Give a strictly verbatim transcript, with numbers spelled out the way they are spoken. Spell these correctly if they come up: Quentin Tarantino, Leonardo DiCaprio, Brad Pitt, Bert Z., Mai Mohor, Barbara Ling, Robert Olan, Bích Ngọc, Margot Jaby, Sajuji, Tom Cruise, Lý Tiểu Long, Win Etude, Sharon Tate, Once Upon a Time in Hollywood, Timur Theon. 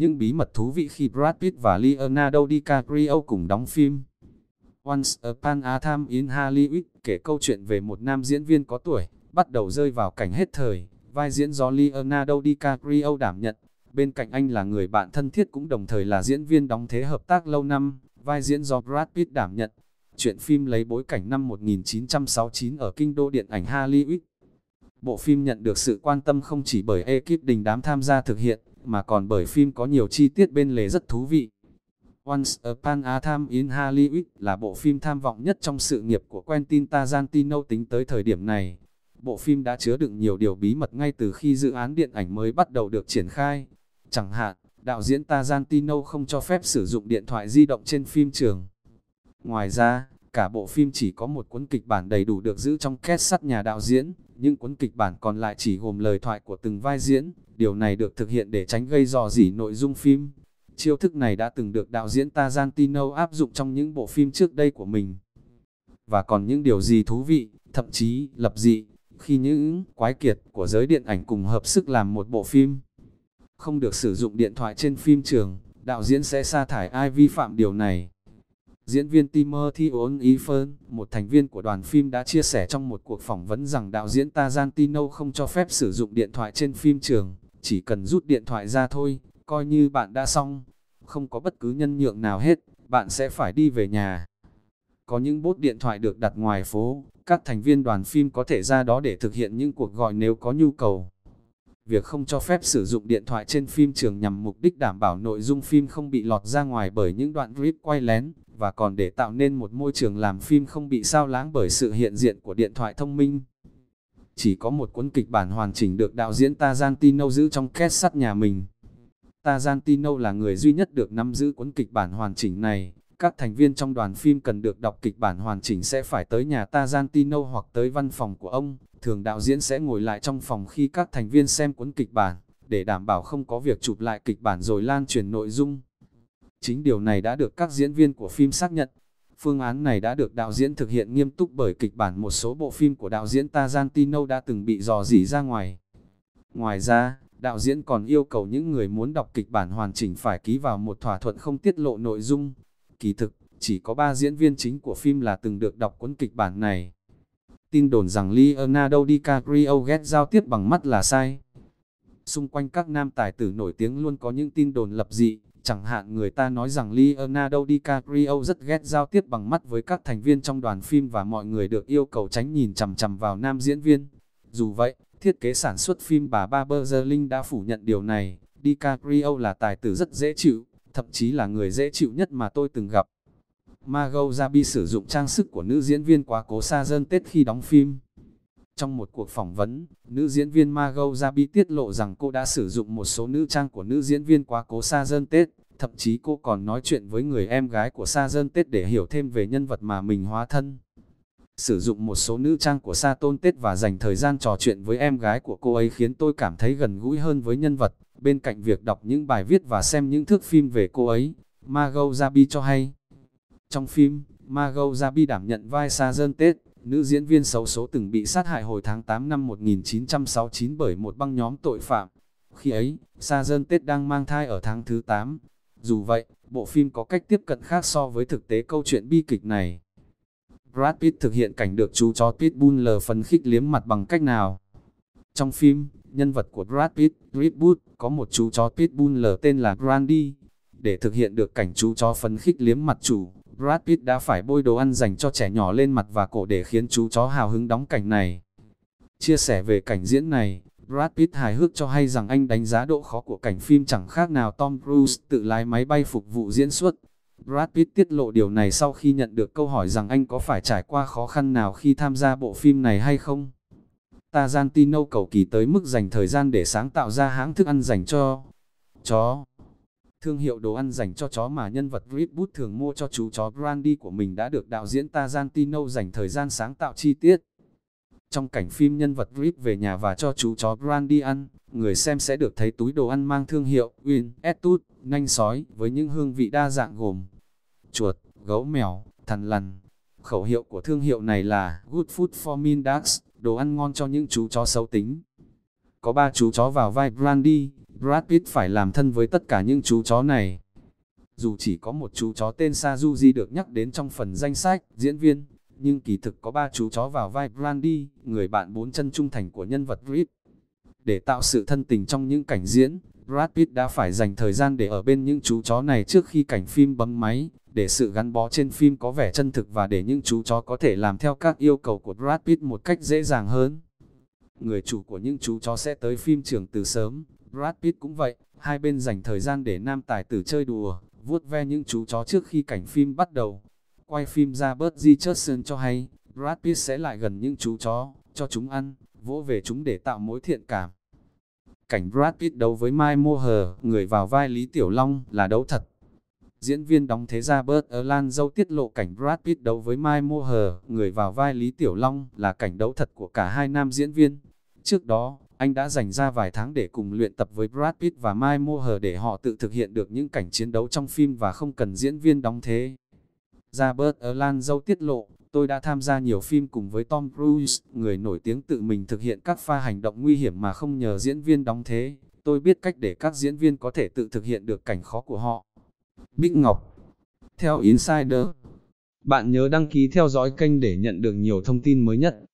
những bí mật thú vị khi Brad Pitt và Leonardo DiCaprio cùng đóng phim. Once Upon a Time in Hollywood kể câu chuyện về một nam diễn viên có tuổi, bắt đầu rơi vào cảnh hết thời, vai diễn do Leonardo DiCaprio đảm nhận. Bên cạnh anh là người bạn thân thiết cũng đồng thời là diễn viên đóng thế hợp tác lâu năm, vai diễn do Brad Pitt đảm nhận. Chuyện phim lấy bối cảnh năm một nghìn chín trăm sáu mươi chín ở kinh đô điện ảnh Hollywood. Bộ phim nhận được sự quan tâm không chỉ bởi ekip đình đám tham gia thực hiện, mà còn bởi phim có nhiều chi tiết bên lề rất thú vị. Once Upon a Time in Hollywood là bộ phim tham vọng nhất trong sự nghiệp của Quentin Tarantino tính tới thời điểm này. Bộ phim đã chứa đựng nhiều điều bí mật ngay từ khi dự án điện ảnh mới bắt đầu được triển khai. Chẳng hạn, đạo diễn Tarantino không cho phép sử dụng điện thoại di động trên phim trường. Ngoài ra, cả bộ phim chỉ có một cuốn kịch bản đầy đủ được giữ trong két sắt nhà đạo diễn, nhưng cuốn kịch bản còn lại chỉ gồm lời thoại của từng vai diễn. Điều này được thực hiện để tránh gây rò rỉ nội dung phim. Chiêu thức này đã từng được đạo diễn Tarantino áp dụng trong những bộ phim trước đây của mình. Và còn những điều gì thú vị, thậm chí lập dị, khi những quái kiệt của giới điện ảnh cùng hợp sức làm một bộ phim. Không được sử dụng điện thoại trên phim trường, đạo diễn sẽ sa thải ai vi phạm điều này. Diễn viên Timur Theon, một thành viên của đoàn phim, đã chia sẻ trong một cuộc phỏng vấn rằng đạo diễn Tarantino không cho phép sử dụng điện thoại trên phim trường, chỉ cần rút điện thoại ra thôi, coi như bạn đã xong, không có bất cứ nhân nhượng nào hết, bạn sẽ phải đi về nhà. Có những bốt điện thoại được đặt ngoài phố, các thành viên đoàn phim có thể ra đó để thực hiện những cuộc gọi nếu có nhu cầu. Việc không cho phép sử dụng điện thoại trên phim trường nhằm mục đích đảm bảo nội dung phim không bị lọt ra ngoài bởi những đoạn clip quay lén, và còn để tạo nên một môi trường làm phim không bị sao lãng bởi sự hiện diện của điện thoại thông minh. Chỉ có một cuốn kịch bản hoàn chỉnh được đạo diễn Tarantino giữ trong két sắt nhà mình. Tarantino là người duy nhất được nắm giữ cuốn kịch bản hoàn chỉnh này. Các thành viên trong đoàn phim cần được đọc kịch bản hoàn chỉnh sẽ phải tới nhà Tarantino hoặc tới văn phòng của ông. Thường đạo diễn sẽ ngồi lại trong phòng khi các thành viên xem cuốn kịch bản, để đảm bảo không có việc chụp lại kịch bản rồi lan truyền nội dung. Chính điều này đã được các diễn viên của phim xác nhận. Phương án này đã được đạo diễn thực hiện nghiêm túc bởi kịch bản một số bộ phim của đạo diễn Tarantino đã từng bị rò rỉ ra ngoài. Ngoài ra, đạo diễn còn yêu cầu những người muốn đọc kịch bản hoàn chỉnh phải ký vào một thỏa thuận không tiết lộ nội dung. Kỳ thực, chỉ có ba diễn viên chính của phim là từng được đọc cuốn kịch bản này. Tin đồn rằng Leonardo DiCaprio ghét giao tiếp bằng mắt là sai. Xung quanh các nam tài tử nổi tiếng luôn có những tin đồn lập dị, chẳng hạn người ta nói rằng Leonardo DiCaprio rất ghét giao tiếp bằng mắt với các thành viên trong đoàn phim và mọi người được yêu cầu tránh nhìn chằm chằm vào nam diễn viên. Dù vậy, thiết kế sản xuất phim bà Barbara Ling đã phủ nhận điều này. DiCaprio là tài tử rất dễ chịu, thậm chí là người dễ chịu nhất mà tôi từng gặp. Margot Jaby sử dụng trang sức của nữ diễn viên quá cố Sharon Tate khi đóng phim. Trong một cuộc phỏng vấn, nữ diễn viên Margot Jaby tiết lộ rằng cô đã sử dụng một số nữ trang của nữ diễn viên quá cố Sharon Tate, thậm chí cô còn nói chuyện với người em gái của Sharon Tate để hiểu thêm về nhân vật mà mình hóa thân. Sử dụng một số nữ trang của Sharon Tate và dành thời gian trò chuyện với em gái của cô ấy khiến tôi cảm thấy gần gũi hơn với nhân vật. Bên cạnh việc đọc những bài viết và xem những thước phim về cô ấy, Margot Jaby cho hay. Trong phim, Margot Jaby đảm nhận vai Sharon Tate, nữ diễn viên xấu số từng bị sát hại hồi tháng tám năm một nghìn chín trăm sáu mươi chín bởi một băng nhóm tội phạm. Khi ấy, Sharon Tate đang mang thai ở tháng thứ tám. Dù vậy, bộ phim có cách tiếp cận khác so với thực tế câu chuyện bi kịch này. Brad Pitt thực hiện cảnh được chú chó Pitbull phấn khích liếm mặt bằng cách nào? Trong phim, nhân vật của Brad Pitt, Pitbull, có một chú chó Pitbull tên là Brandy. Để thực hiện được cảnh chú chó phấn khích liếm mặt chủ, Brad Pitt đã phải bôi đồ ăn dành cho trẻ nhỏ lên mặt và cổ để khiến chú chó hào hứng đóng cảnh này. Chia sẻ về cảnh diễn này, Brad Pitt hài hước cho hay rằng anh đánh giá độ khó của cảnh phim chẳng khác nào Tom Cruise tự lái máy bay phục vụ diễn xuất. Brad Pitt tiết lộ điều này sau khi nhận được câu hỏi rằng anh có phải trải qua khó khăn nào khi tham gia bộ phim này hay không. Tarantino cầu kỳ tới mức dành thời gian để sáng tạo ra hãng thức ăn dành cho chó. Thương hiệu đồ ăn dành cho chó mà nhân vật Pitbull thường mua cho chú chó Brandy của mình đã được đạo diễn Tarantino dành thời gian sáng tạo chi tiết. Trong cảnh phim nhân vật Pitbull về nhà và cho chú chó Brandy ăn, người xem sẽ được thấy túi đồ ăn mang thương hiệu Win Etude, nhanh sói, với những hương vị đa dạng gồm chuột, gấu mèo, thằn lằn. Khẩu hiệu của thương hiệu này là Good Food for Mean Dogs, đồ ăn ngon cho những chú chó xấu tính. Có ba chú chó vào vai Brandy, Brad Pitt phải làm thân với tất cả những chú chó này. Dù chỉ có một chú chó tên Sajuji được nhắc đến trong phần danh sách diễn viên, nhưng kỳ thực có ba chú chó vào vai Brandy, người bạn bốn chân trung thành của nhân vật Pitt. Để tạo sự thân tình trong những cảnh diễn, Brad Pitt đã phải dành thời gian để ở bên những chú chó này trước khi cảnh phim bấm máy, để sự gắn bó trên phim có vẻ chân thực và để những chú chó có thể làm theo các yêu cầu của Brad Pitt một cách dễ dàng hơn. Người chủ của những chú chó sẽ tới phim trường từ sớm, Brad Pitt cũng vậy, hai bên dành thời gian để nam tài tử chơi đùa, vuốt ve những chú chó trước khi cảnh phim bắt đầu. Quay phim ra Bert Z. cho hay, Brad Pitt sẽ lại gần những chú chó, cho chúng ăn, vỗ về chúng để tạo mối thiện cảm. Cảnh Brad Pitt đấu với Mai Mohor, người vào vai Lý Tiểu Long, là đấu thật. Diễn viên đóng thế gia Robert Olan dâu tiết lộ cảnh Brad Pitt đấu với Mai Mohor, người vào vai Lý Tiểu Long, là cảnh đấu thật của cả hai nam diễn viên. Trước đó, anh đã dành ra vài tháng để cùng luyện tập với Brad Pitt và Mai Mohor để họ tự thực hiện được những cảnh chiến đấu trong phim và không cần diễn viên đóng thế. Robert Olan dâu tiết lộ, tôi đã tham gia nhiều phim cùng với Tom Cruise, người nổi tiếng tự mình thực hiện các pha hành động nguy hiểm mà không nhờ diễn viên đóng thế. Tôi biết cách để các diễn viên có thể tự thực hiện được cảnh khó của họ. Bích Ngọc, theo Insider. Bạn nhớ đăng ký theo dõi kênh để nhận được nhiều thông tin mới nhất.